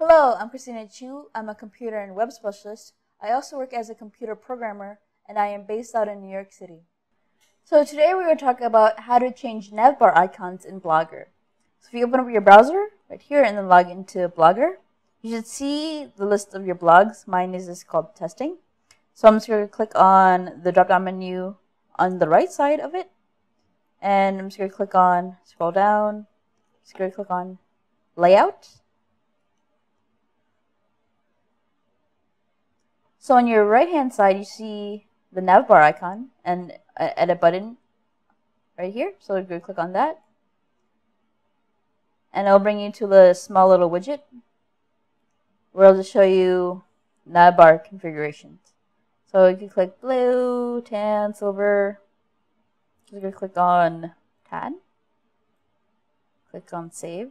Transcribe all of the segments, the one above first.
Hello, I'm Christina Chu. I'm a computer and web specialist. I also work as a computer programmer, and I am based out in New York City. So today we're going to talk about how to change navbar icons in Blogger. So if you open up your browser right here and then log into Blogger, you should see the list of your blogs. Mine is just called Testing. So I'm just going to click on the drop-down menu on the right side of it, and I'm just going to click on, scroll down, just going to click on Layout. So on your right-hand side, you see the navbar icon and an edit button right here. So you're going to click on that, and it'll bring you to the small little widget where it'll just show you navbar configurations. So you can click blue, tan, silver. So you're going to click on tan. Click on save.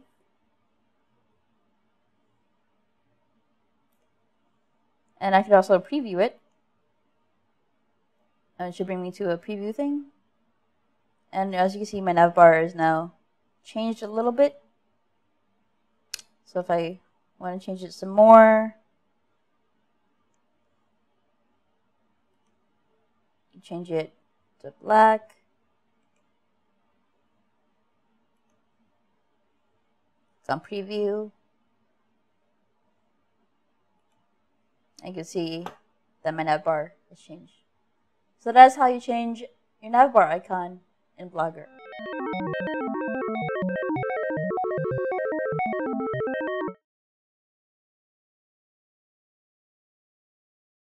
And I could also preview it, and it should bring me to a preview thing. And as you can see, my navbar is now changed a little bit. So if I want to change it some more, change it to black. It's on preview. You can see that my navbar has changed. So that's how you change your navbar icon in Blogger.